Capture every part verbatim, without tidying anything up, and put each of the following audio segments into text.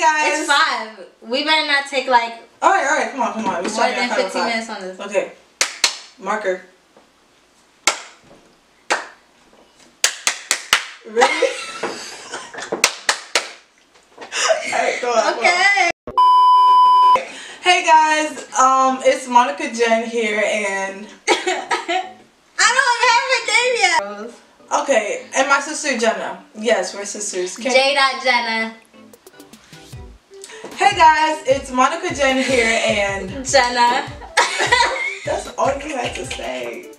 right, guys. It's five. We better not take like. All right, all right. Come on, come on. We're more than fifteen minutes on this. Okay. Marker. Ready? Alright, go on. Okay. Go on. Hey guys, um, it's Monica Jen here, and I don't have a name yet. Okay, and my sister Jenna. Yes, we're sisters. Can J. Jenna. Hey guys, it's Monica Jen here, and Jenna. That's all you had to say.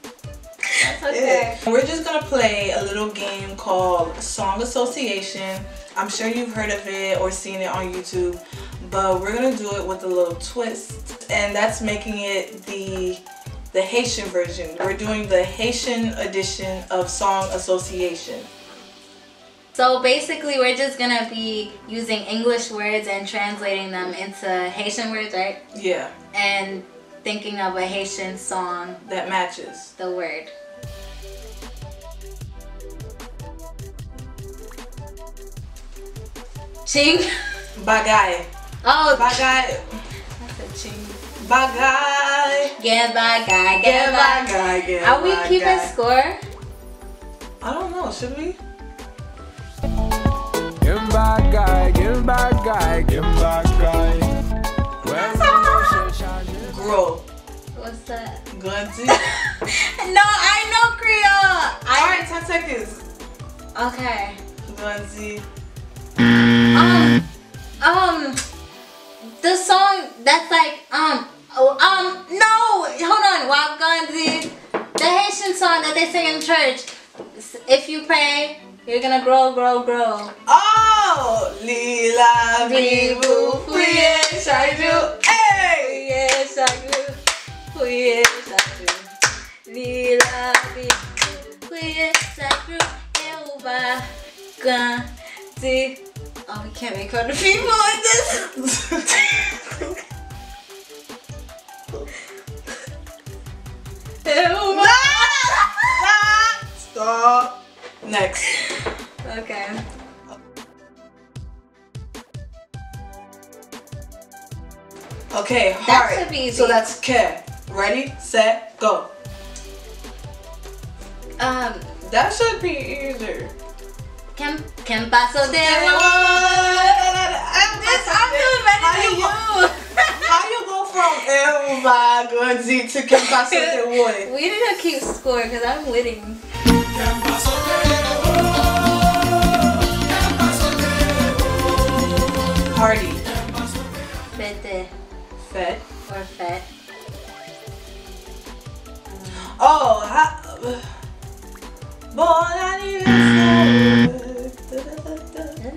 That's okay. It. We're just gonna play a little game called Song Association. I'm sure you've heard of it or seen it on YouTube, but we're gonna do it with a little twist, and that's making it the the Haitian version. We're doing the Haitian edition of Song Association. So basically, we're just gonna be using English words and translating them into Haitian words, right? Yeah. And thinking of a Haitian song that matches the word. Ching? Bagay. Oh, bagay. That's a ching. Bagay. Yeah, bagay. Yeah, bagay. Yeah, are we bagay. Keeping score? I don't know. Should we? Give bagay. Give bagay. Give bagay. Grow. What's that? Glanty. No, I know Creole. Alright, ten seconds. Okay. Glanty. Um, um, the song that's like, um, oh, um, no, hold on, Wap Gandhi, the Haitian song that they sing in church. If you pray, you're gonna grow, grow, grow. Oh, Lila, Bibu, Puye, Shaju, hey! Puye, Shaju, Puye, Shaju, Lila, Bibu, Puye, Shaju, Euba, Gandhi. Oh, we can't make fun of people like this! Stop! Stop! Next. Okay. Okay, hard. That should be easy. So that's K. Ready, set, go. Um. That should be easier. Can can paso de bo. I'm just I'm doing better than you. How you go from El Bagonzi to can paso de bo? We didn't keep score because I'm winning. Can paso de bo. Can paso de bo. Party. Fete. Fet. Or fet. Oh, ha. Bon anniversaire.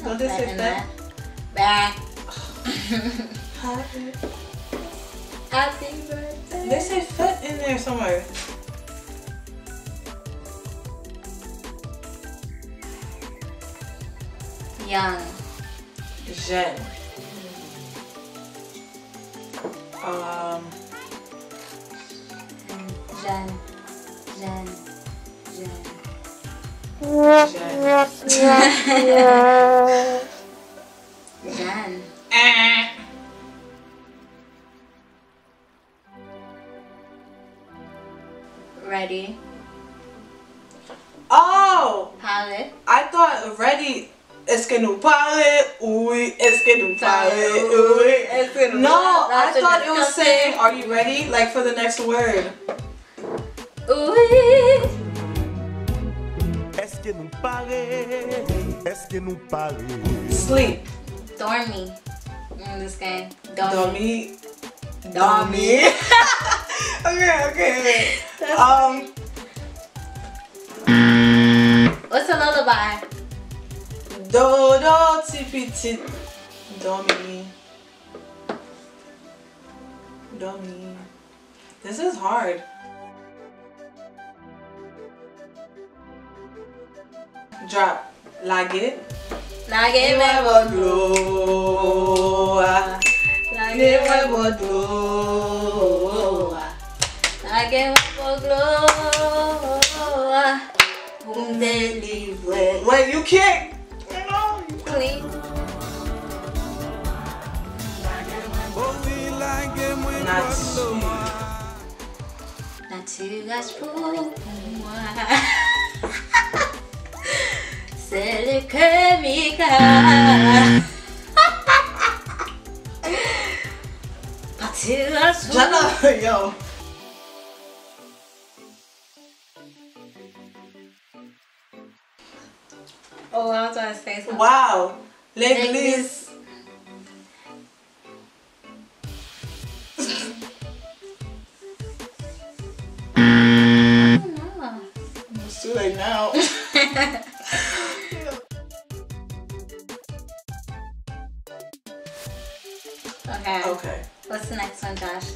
Don't just sit there. Back. Happy birthday. They say foot in there somewhere. Young. Jeune. Um. Jeune. Jeune. Jeune. Jen. Jen. Ready. Oh! Palette. I thought ready. Est-ce que nous parle? Oui. Est-ce que nous parle? Oui. No, I thought it was saying, are you ready? Like for the next word. Oui. Sleep. Dormi. In this game. Dormi. Dormi. Okay, okay, okay. Um. What's a lullaby? Do do tipi tit. Dormi. Dormi. This is hard. Drop. Lague. Lague me bloa. Lague me bloa. Lague me bloa. Boom delivery. Wait, you can't. You know. Clean. Sigas por moi. C'est le chemical. Patigas. Jenna, yo. Oh, I was trying to say something. Wow. L'église. It's too late now. Okay. Okay. What's the next one, Josh?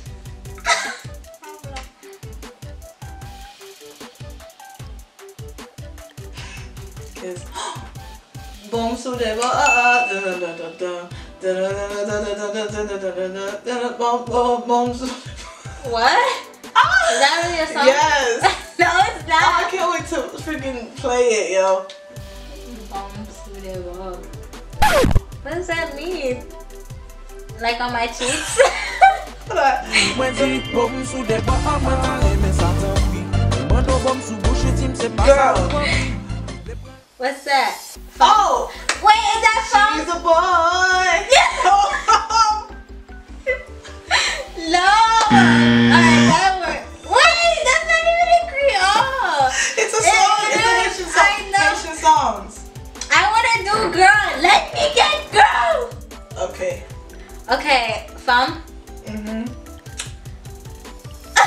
Kiss. Bom Sou De Bo. Da da da da da da da da Bom Sou. What? Is that really a song? Yes. No, it's not. Oh, I can't wait to freaking play it, yo. What does that mean? Like on my cheeks? What's that? Phone? Oh! Wait, is that phone? She's a boy! Yeah. No! Alright, that worked. Wait, that's not even a Creole! It's a song! It's a nation song! I know. Nation songs! I wanna do girl! Let me get girl! Okay. Okay, fam? Mm-hmm. I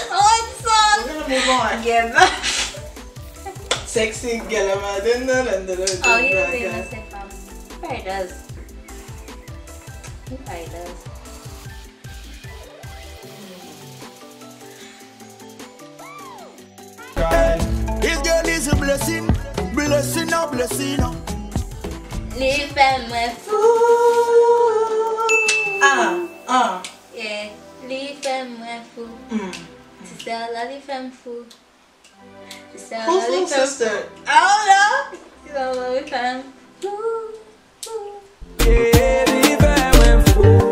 just know this one song! We're gonna move on. Yeah. Sexy Galama. Oh, he doesn't even say fam. He probably does. He probably does. This girl is a blessing, blessing or blessing. Leave them with food. Ah, ah. Yeah, leave them with food. It's a lovely femme food. It's a lovely sister. I don't know. It's a lovely femme food. Yeah, leave them with food.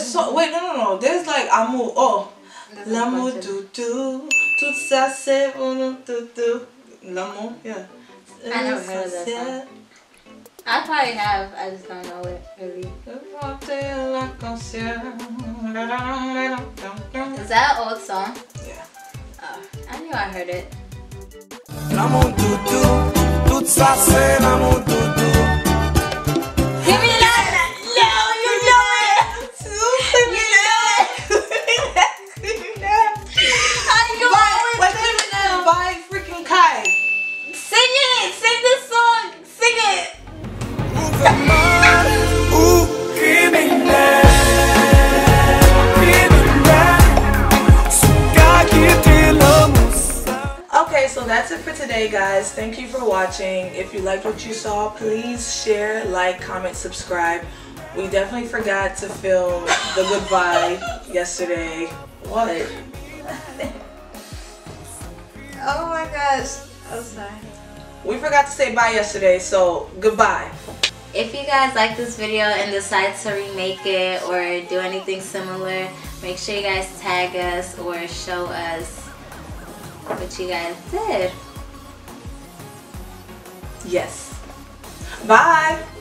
So, wait, no, no, no. There's like amour. Oh, l'amour du tout. Tout ça c'est bon, tout tout. L'amour, yeah. I never heard of that song. I probably have. I just don't know it really. Is that an old song? Yeah. Oh, I knew I heard it. L'amour du tout. Tout ça c'est l'amour du tout. Give me that. That's it for today, guys. Thank you for watching. If you liked what you saw, please share, like, comment, subscribe. We definitely forgot to film the goodbye yesterday. What? Oh my gosh. Oh, sorry. We forgot to say bye yesterday, so goodbye. If you guys like this video and decide to remake it or do anything similar, make sure you guys tag us or show us what you guys did. Yes. Bye.